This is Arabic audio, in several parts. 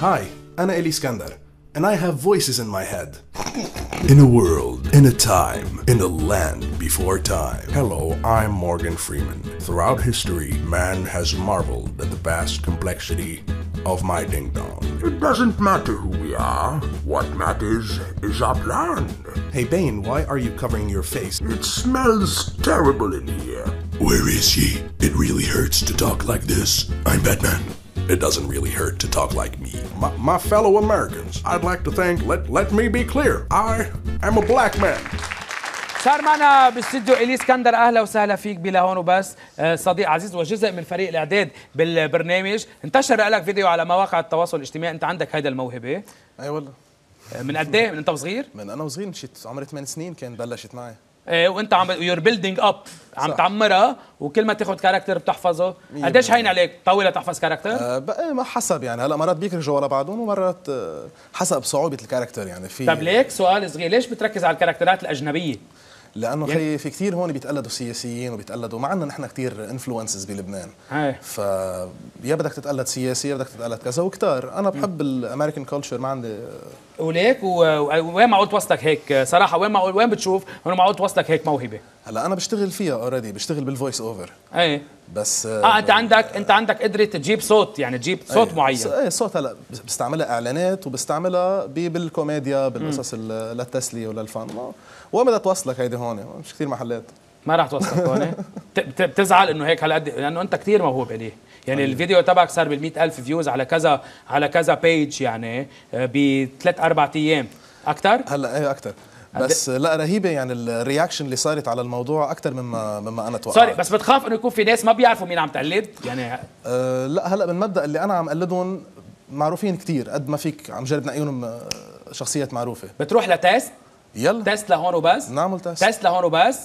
Hi, أنا إلي إسكندر, and I have voices in my head. In a world, in a time, in a land before time. Hello, I'm Morgan Freeman. Throughout history, man has marveled at the vast complexity of my ding-dong. It doesn't matter who we are. What matters is our plan. Hey Bane, why are you covering your face? It smells terrible in here. Where is she? It really hurts to talk like this. I'm Batman. It doesn't really hurt to talk like me. My fellow Americans, I'd like to thank, let me be clear, I am a black man. صار معنا باستديو إلي إسكندر, اهلا وسهلا فيك بلا هون وبس, صديق عزيز وجزء من فريق الاعداد بالبرنامج. انتشر لك فيديو على مواقع التواصل الاجتماعي, انت عندك هيدا الموهبه. اي والله. من قد ايه؟ من انت وصغير؟ من انا وصغير, مشيت عمري 8 سنين كان بلشت معي. ايه, وانت عم يور بيلدينج اب, عم تعمرها, وكل ما تاخذ كاركتر بتحفظه. قديش هين عليك طويله تحفظ كاركتر؟ ما حسب يعني, هلا مرات بيكرجوا ورا بعضهم ومرات حسب صعوبه الكاركتر يعني. في طب ليك سؤال صغير, ليش بتركز على الكاركترات الاجنبيه؟ لانه يعني في كثير هون بيتقلدوا سياسيين وبيتقلدوا, ما عندنا نحن كثير انفلونسز بلبنان. ف يا بدك تتقلد سياسي يا بدك تتقلد كذا وكتار. انا بحب الامريكان كلتشر, ما عندي وليك. وين معقول توصلك هيك صراحه؟ وين بتشوف انه معقول توصلك هيك موهبه؟ هلا انا بشتغل فيها اوريدي, بشتغل بالفويس اوفر. ايه بس انت عندك قدره تجيب صوت, يعني تجيب صوت معين. ايه صوت. هلا بستعملها اعلانات وبستعملها بالكوميديا, بالقصص للتسليه وللفن. وين بدها توصلك هيدي؟ هون مش كثير محلات ما راح توصلك هون. بتزعل انه هيك هالقد؟ لانه انت كثير موهوب إليه يعني. الفيديو تبعك صار بال100,000 فيوز على كذا على كذا بيج, يعني بثلاث اربع ايام. اكثر هلا؟ ايه اكثر. بس لا رهيبه يعني الرياكشن اللي صارت على الموضوع, اكثر مما انا توقعت. سوري بس بتخاف انه يكون في ناس ما بيعرفوا مين عم تقلد يعني؟ لا هلا بالمبدا اللي انا عم قلدهم معروفين كثير, قد ما فيك عم جرب نقيهم شخصيات معروفه. بتروح لتيست؟ يلا تيست لهون وبس. نعمل تيست لهون وبس.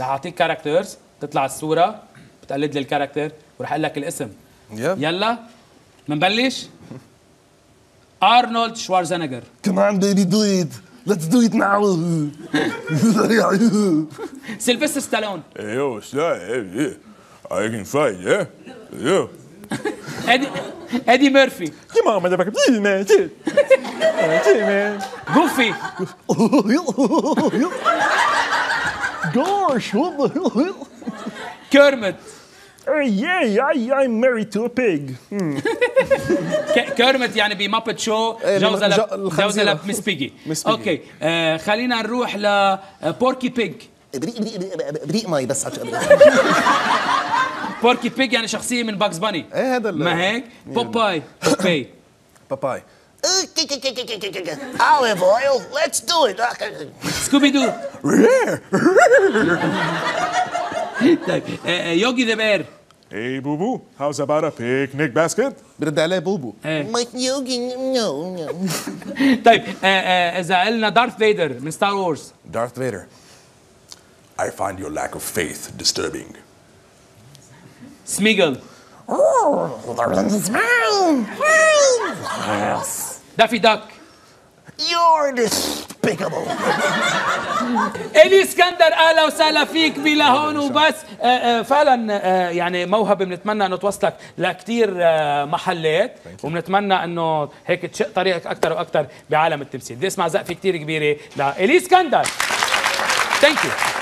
رح اعطيك كاركترز, بتطلع الصوره بتقلد لي الكاركتر ورح اقول لك الاسم. يلا منبلش. ارنولد شوارزنيجر. كم عم بيبي دويد ليتس دو ات ناو. سيلفستر ستالون. ايوه سلاي اي كان فايت. ايوه ادي ميرفي. كم عم بدك بتيجي ماشي ماشي. جوفي. Gosh, what the hell? Kermit. I'm married to a pig. كيرمت يعني بمابت شو, جوزة لمس بيجي. اوكي خلينا نروح لبوركي بيج. بريق مي بس. بوركي بيج يعني شخصية من باكس باني. ايه هذا ما هيك؟ بوباي. بوباي. Olive oil, let's do it. Scooby Doo. Yogi the bear. Hey Boo-Boo, how's about a picnic basket? برد عليه بوبو. مايك يوغي نو نو. طيب إذا قلنا دارث فيدر من ستار وورز. دارث فيدر. I find your lack of faith disturbing. Smeagol. Daffy Duck. You're despicable. إلي إسكندر, أهلا وسهلا فيك بلا هون وبس. فعلا يعني موهبة, بنتمنى أنه توصلك لكثير محلات, وبنتمنى أنه هيك تشق طريقك أكثر وأكثر بعالم التمثيل. بدي أسمع زقفة كثير كبيرة لإلي إسكندر. ثانك يو.